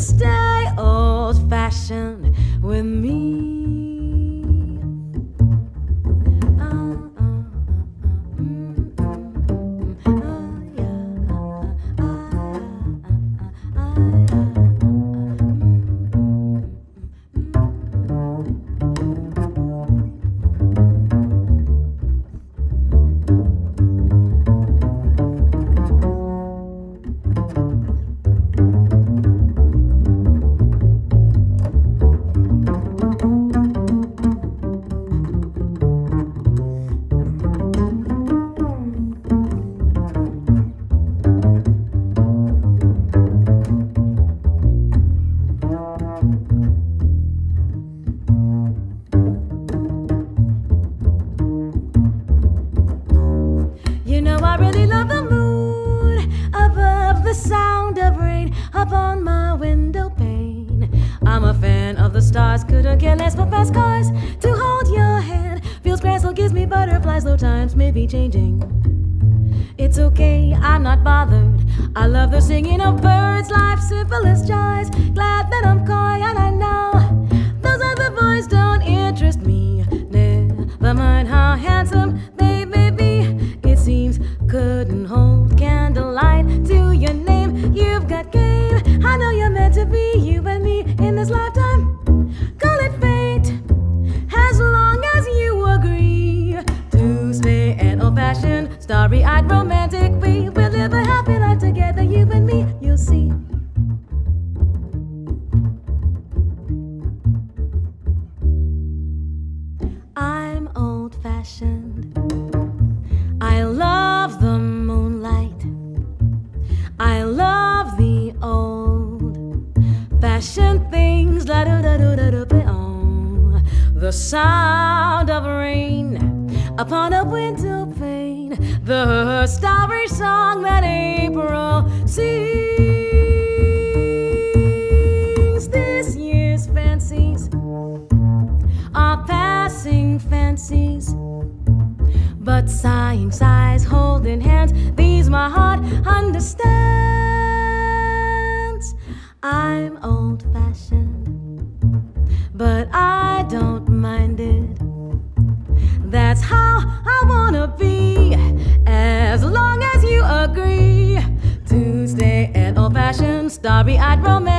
stay old-fashioned with me. On my window pane, I'm a fan of the stars. Couldn't care less for fast cars. To hold your hand feels grand, so gives me butterflies. Though times may be changing, it's okay, I'm not bothered. I love the singing of birds, life's simplest joys. Glad that I'm coy, and I know those other boys don't interest me. Never mind how handsome they may be. It seems couldn't hold candlelight to your name. You've got game. I know you're meant to be, you and me, in this lifetime. Call it fate, as long as you agree to stay an old-fashioned, starry-eyed, romantic. We will live a happy life together, you and me, you'll see. I'm old-fashioned. I love the moonlight. I love the old fashioned things, la do da do da do be on. The sound of rain upon a window pane, the starry song that April sings. This year's fancies are passing fancies, but sighing sighs, holding hands, these my heart understands. I'm old-fashioned, but I don't mind it. That's how I wanna be, as long as you agree to stay an old-fashioned, starry-eyed romance.